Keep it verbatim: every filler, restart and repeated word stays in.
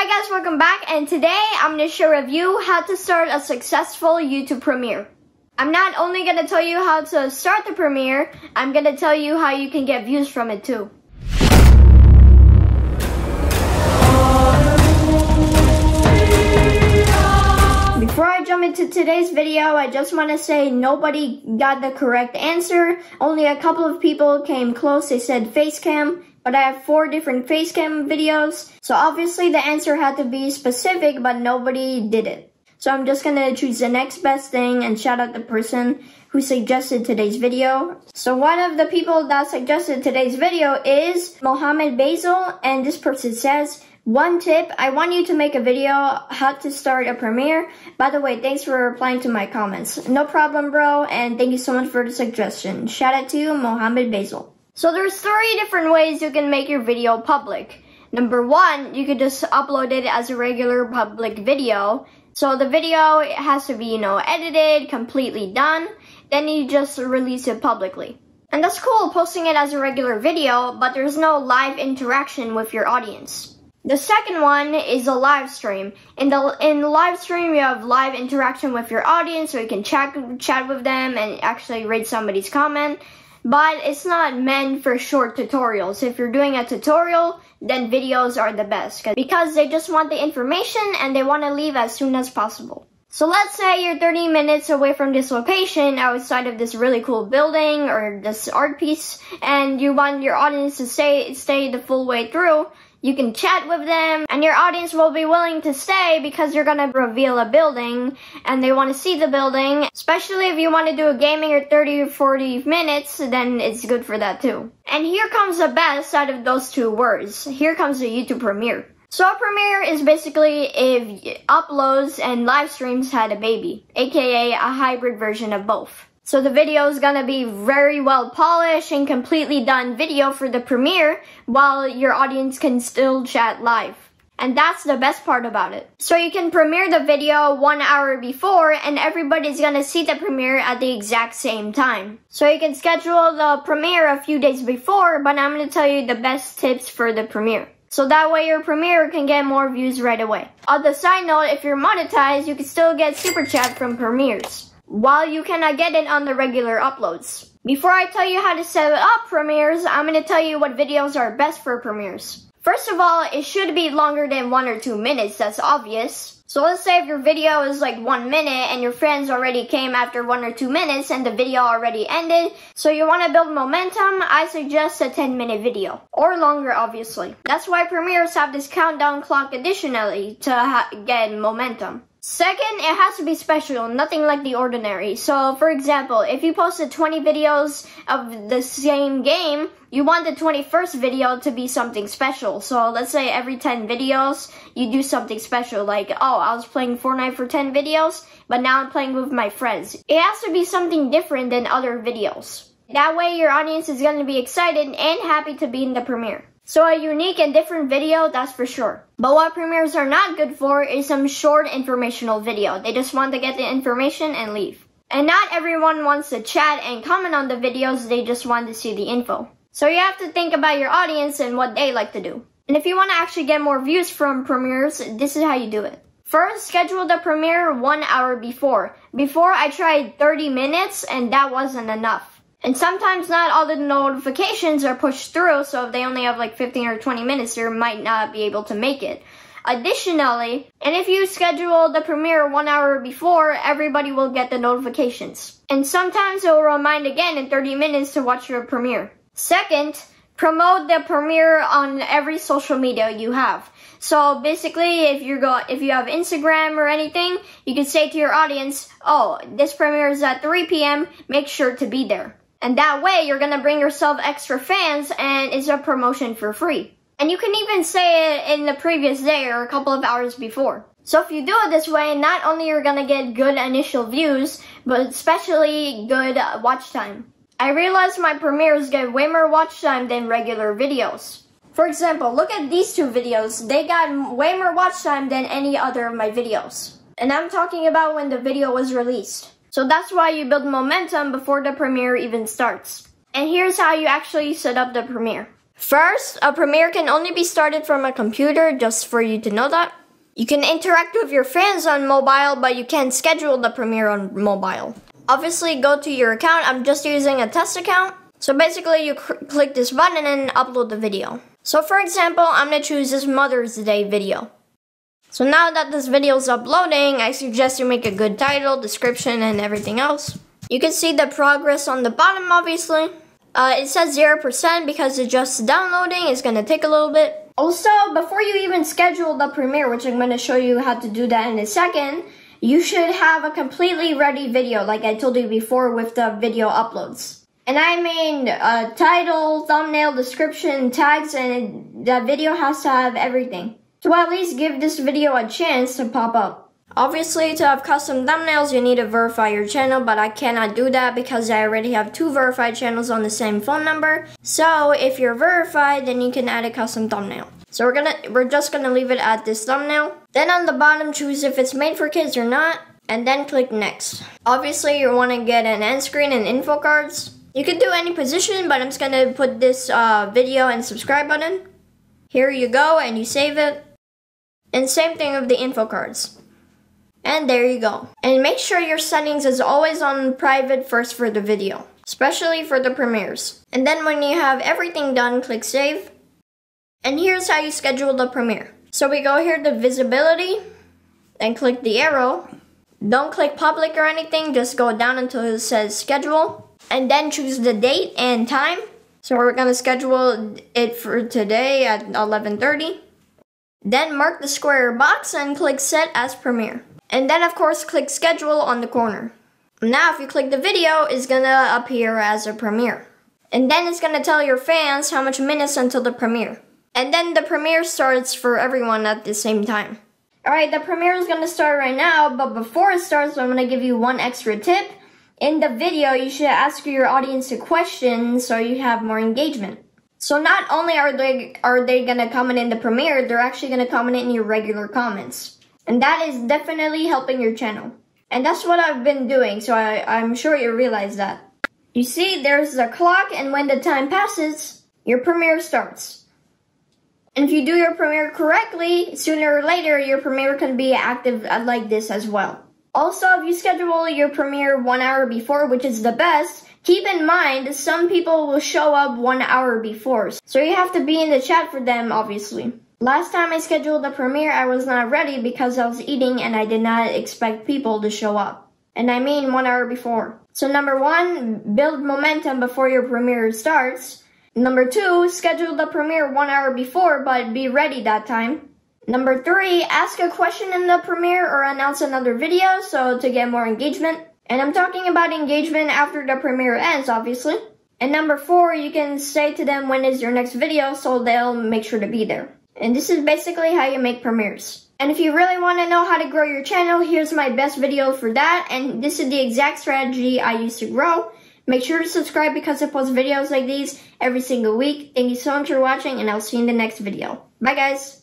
Hi guys, welcome back, and today I'm going to show review how to start a successful YouTube premiere. I'm not only going to tell you how to start the premiere, I'm going to tell you how you can get views from it too. Before I jump into today's video, I just want to say nobody got the correct answer. Only a couple of people came close. They said face cam, but I have four different face cam videos. So obviously the answer had to be specific, but nobody did it. So I'm just gonna choose the next best thing and shout out the person who suggested today's video. So one of the people that suggested today's video is Mohammed Basil, and this person says, one tip, I want you to make a video how to start a premiere. By the way, thanks for replying to my comments. No problem, bro, and thank you so much for the suggestion. Shout out to Mohammed Basil. So there's three different ways you can make your video public. Number one, you could just upload it as a regular public video. So the video, it has to be, you know, edited, completely done. Then you just release it publicly. And that's cool, posting it as a regular video, but there's no live interaction with your audience. The second one is a live stream. In the in the live stream, you have live interaction with your audience, so you can chat chat with them and actually read somebody's comment. But it's not meant for short tutorials. If you're doing a tutorial, then videos are the best because they just want the information and they want to leave as soon as possible. So let's say you're thirty minutes away from this location, outside of this really cool building or this art piece, and you want your audience to stay stay the full way through. You can chat with them, and your audience will be willing to stay because you're gonna reveal a building, and they want to see the building. Especially if you want to do a gaming or thirty or forty minutes, then it's good for that too. And here comes the best out of those two words. Here comes the YouTube premiere. So a premiere is basically if uploads and live streams had a baby, aka a hybrid version of both. So the video is gonna be very well polished and completely done video for the premiere, while your audience can still chat live. And that's the best part about it. So you can premiere the video one hour before, and everybody's gonna see the premiere at the exact same time. So you can schedule the premiere a few days before, but I'm gonna tell you the best tips for the premiere. So that way your premiere can get more views right away. On the side note, if you're monetized, you can still get Super Chat from premieres, while you cannot get it on the regular uploads. Before I tell you how to set up premieres, I'm going to tell you what videos are best for premieres. First of all, it should be longer than one or two minutes, that's obvious. So let's say if your video is like one minute and your fans already came after one or two minutes and the video already ended, so you want to build momentum, I suggest a ten minute video. Or longer, obviously. That's why premieres have this countdown clock additionally to ha get momentum. Second, it has to be special, nothing like the ordinary. So, for example, if you posted twenty videos of the same game, you want the twenty-first video to be something special. So, let's say every ten videos, you do something special. Like, oh, I was playing Fortnite for ten videos, but now I'm playing with my friends. It has to be something different than other videos. That way, your audience is going to be excited and happy to be in the premiere. So a unique and different video, that's for sure. But what premieres are not good for is some short informational video. They just want to get the information and leave. And not everyone wants to chat and comment on the videos, they just want to see the info. So you have to think about your audience and what they like to do. And if you want to actually get more views from premieres, this is how you do it. First, schedule the premiere one hour before. Before, I tried thirty minutes and that wasn't enough. And sometimes not all the notifications are pushed through, so if they only have like fifteen or twenty minutes, you might not be able to make it. Additionally, and if you schedule the premiere one hour before, everybody will get the notifications. And sometimes it will remind again in thirty minutes to watch your premiere. Second, promote the premiere on every social media you have. So basically, if you go, if you have Instagram or anything, you can say to your audience, oh, this premiere is at three p m, make sure to be there. And that way, you're going to bring yourself extra fans, and it's a promotion for free. And you can even say it in the previous day or a couple of hours before. So if you do it this way, not only you're going to get good initial views, but especially good watch time. I realized my premieres get way more watch time than regular videos. For example, look at these two videos. They got way more watch time than any other of my videos. And I'm talking about when the video was released. So that's why you build momentum before the premiere even starts. And here's how you actually set up the premiere. First, a premiere can only be started from a computer, just for you to know that. You can interact with your fans on mobile, but you can't schedule the premiere on mobile. Obviously, go to your account. I'm just using a test account. So basically, you click this button and upload the video. So for example, I'm gonna choose this Mother's Day video. So now that this video is uploading, I suggest you make a good title, description, and everything else. You can see the progress on the bottom, obviously. Uh, it says zero percent because it's just downloading. It's gonna take a little bit. Also, before you even schedule the premiere, which I'm going to show you how to do that in a second, you should have a completely ready video, like I told you before with the video uploads. And I mean uh, title, thumbnail, description, tags, and the video has to have everything. So at least give this video a chance to pop up. Obviously, to have custom thumbnails, you need to verify your channel, but I cannot do that because I already have two verified channels on the same phone number. So if you're verified, then you can add a custom thumbnail. So we're gonna, we're just gonna leave it at this thumbnail. Then on the bottom, choose if it's made for kids or not, and then click next. Obviously, you wanna get an end screen and info cards. You can do any position, but I'm just gonna put this uh, video and subscribe button. Here you go, and you save it. And same thing with the info cards. And there you go. And make sure your settings is always on private first for the video, especially for the premieres. And then when you have everything done, click save. And here's how you schedule the premiere. So we go here to visibility and click the arrow. Don't click public or anything, just go down until it says schedule. And then choose the date and time. So we're gonna schedule it for today at eleven thirty. Then mark the square box and click set as premiere. And then, of course, click schedule on the corner. Now, if you click the video, it's gonna appear as a premiere. And then it's gonna tell your fans how much minutes until the premiere. And then the premiere starts for everyone at the same time. All right, the premiere is gonna start right now, but before it starts, I'm gonna give you one extra tip. In the video, you should ask your audience a question so you have more engagement. So not only are they, are they gonna comment in the premiere, they're actually gonna comment in your regular comments. And that is definitely helping your channel. And that's what I've been doing, so I, I'm sure you realize that. You see, there's the clock, and when the time passes, your premiere starts. And if you do your premiere correctly, sooner or later, your premiere can be active like this as well. Also, if you schedule your premiere one hour before, which is the best, keep in mind some people will show up one hour before. So you have to be in the chat for them, obviously. Last time I scheduled the premiere, I was not ready because I was eating and I did not expect people to show up. And I mean one hour before. So number one, build momentum before your premiere starts. Number two, schedule the premiere one hour before, but be ready that time. Number three, ask a question in the premiere or announce another video so to get more engagement. And I'm talking about engagement after the premiere ends, obviously. And number four, you can say to them when is your next video so they'll make sure to be there. And this is basically how you make premieres. And if you really want to know how to grow your channel, here's my best video for that. And this is the exact strategy I used to grow. Make sure to subscribe because I post videos like these every single week. Thank you so much for watching and I'll see you in the next video. Bye guys.